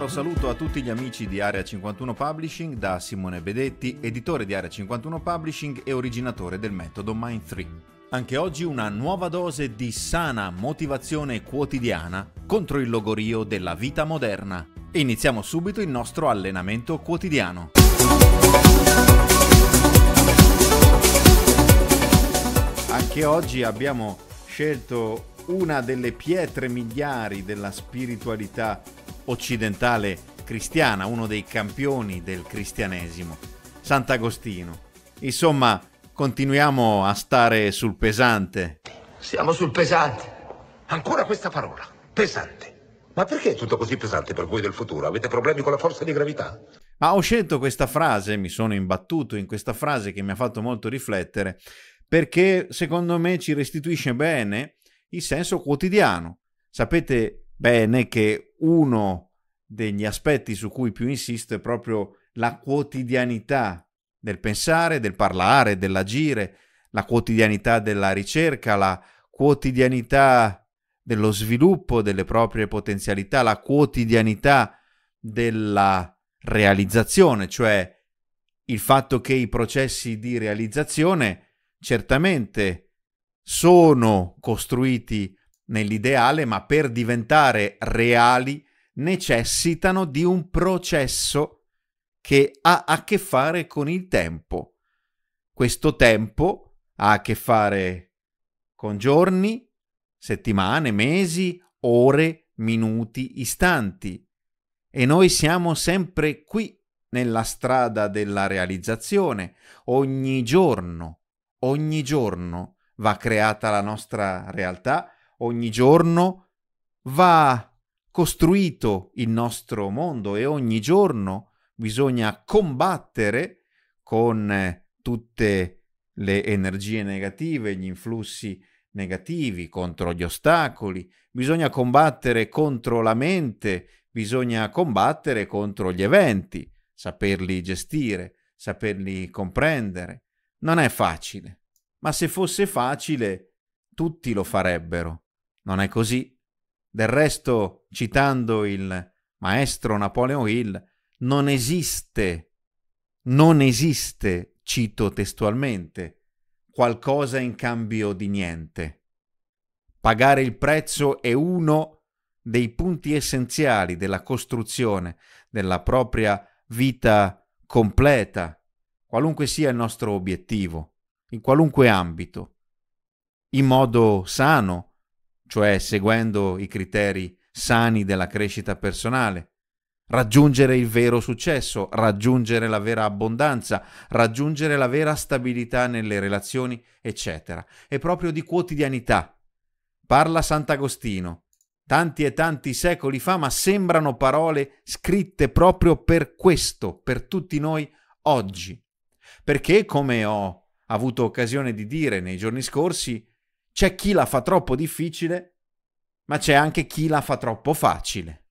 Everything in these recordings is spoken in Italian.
caro saluto a tutti gli amici di Area 51 Publishing da Simone Bedetti, editore di Area 51 Publishing e originatore del metodo Mind3. Anche oggi una nuova dose di sana motivazione quotidiana contro il logorio della vita moderna. Iniziamo subito il nostro allenamento quotidiano. Anche oggi abbiamo scelto una delle pietre miliari della spiritualità occidentale cristiana, uno dei campioni del cristianesimo, Sant'Agostino. Insomma, continuiamo a stare sul pesante. Siamo sul pesante. Ancora questa parola, pesante. Ma perché è tutto così pesante per voi del futuro? Avete problemi con la forza di gravità? Ma ho scelto questa frase, mi sono imbattuto in questa frase che mi ha fatto molto riflettere, perché secondo me ci restituisce bene il senso quotidiano. Sapete bene che uno degli aspetti su cui più insisto è proprio la quotidianità del pensare, del parlare, dell'agire, la quotidianità della ricerca, la quotidianità dello sviluppo delle proprie potenzialità, la quotidianità della realizzazione, cioè il fatto che i processi di realizzazione certamente sono costruiti nell'ideale, ma per diventare reali necessitano di un processo che ha a che fare con il tempo. Questo tempo ha a che fare con giorni, settimane, mesi, ore, minuti, istanti. E noi siamo sempre qui nella strada della realizzazione. Ogni giorno va creata la nostra realtà, ogni giorno va costruito il nostro mondo e ogni giorno bisogna combattere con tutte le energie negative, gli influssi negativi, contro gli ostacoli, bisogna combattere contro la mente, bisogna combattere contro gli eventi, saperli gestire, saperli comprendere. Non è facile, ma se fosse facile tutti lo farebbero. Non è così. Del resto, citando il maestro Napoleon Hill, non esiste, cito testualmente, qualcosa in cambio di niente. Pagare il prezzo è uno dei punti essenziali della costruzione della propria vita completa, qualunque sia il nostro obiettivo, in qualunque ambito, in modo sano, cioè seguendo i criteri sani della crescita personale, raggiungere il vero successo, raggiungere la vera abbondanza, raggiungere la vera stabilità nelle relazioni, eccetera. È proprio di quotidianità. Parla Sant'Agostino, tanti e tanti secoli fa, ma sembrano parole scritte proprio per questo, per tutti noi oggi. Perché, come ho avuto occasione di dire nei giorni scorsi, c'è chi la fa troppo difficile, ma c'è anche chi la fa troppo facile.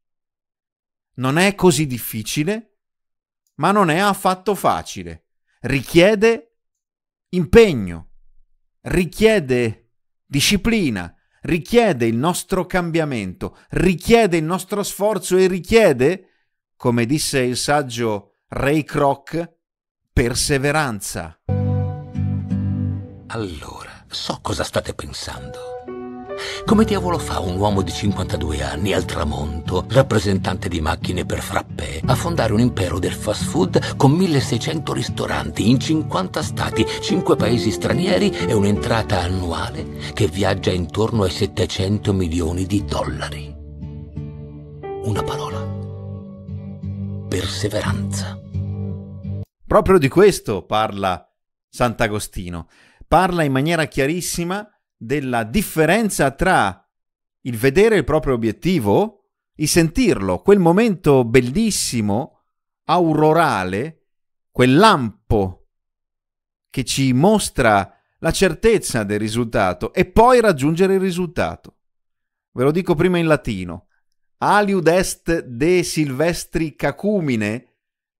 Non è così difficile, ma non è affatto facile. Richiede impegno, richiede disciplina, richiede il nostro cambiamento, richiede il nostro sforzo e richiede, come disse il saggio Ray Kroc, perseveranza. Allora, so cosa state pensando. Come diavolo fa un uomo di 52 anni al tramonto, rappresentante di macchine per frappè, a fondare un impero del fast food con 1600 ristoranti in 50 stati, 5 paesi stranieri e un'entrata annuale che viaggia intorno ai $700 milioni? Una parola: perseveranza. Proprio di questo parla Sant'Agostino. Parla in maniera chiarissima della differenza tra il vedere il proprio obiettivo, il sentirlo, quel momento bellissimo, aurorale, quel lampo che ci mostra la certezza del risultato e poi raggiungere il risultato. Ve lo dico prima in latino. Aliud est de silvestri cacumine,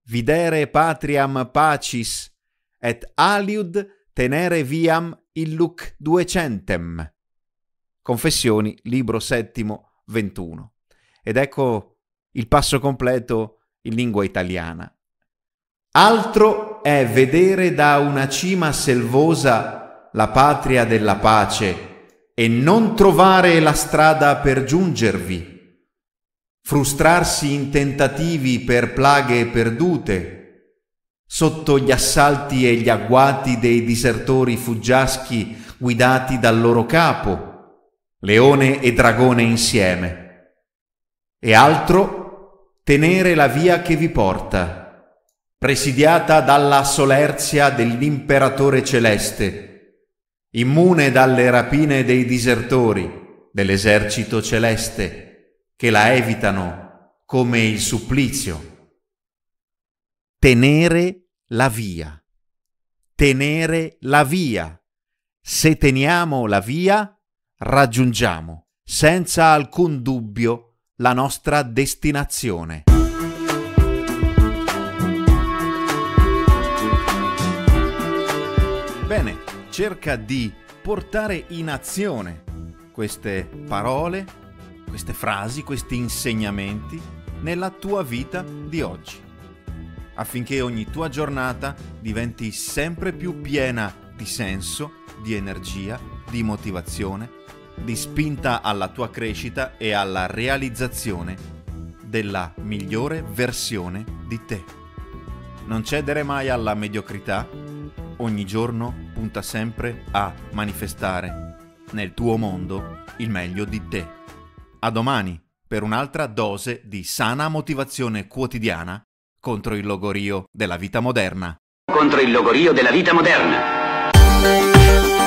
videre patriam pacis, et aliud tenere viam illuc 200. Confessioni, libro 7, 21. Ed ecco il passo completo in lingua italiana. Altro è vedere da una cima selvosa la patria della pace e non trovare la strada per giungervi, frustrarsi in tentativi per plaghe perdute, sotto gli assalti e gli agguati dei disertori fuggiaschi guidati dal loro capo, leone e dragone insieme. E altro, tenere la via che vi porta, presidiata dalla solerzia dell'imperatore celeste, immune dalle rapine dei disertori dell'esercito celeste, che la evitano come il supplizio. Tenere la via. Tenere la via. Se teniamo la via, raggiungiamo senza alcun dubbio la nostra destinazione. Bene, cerca di portare in azione queste parole, queste frasi, questi insegnamenti nella tua vita di oggi, affinché ogni tua giornata diventi sempre più piena di senso, di energia, di motivazione, di spinta alla tua crescita e alla realizzazione della migliore versione di te. Non cedere mai alla mediocrità, ogni giorno punta sempre a manifestare nel tuo mondo il meglio di te. A domani per un'altra dose di sana motivazione quotidiana contro il logorio della vita moderna. Contro il logorio della vita moderna.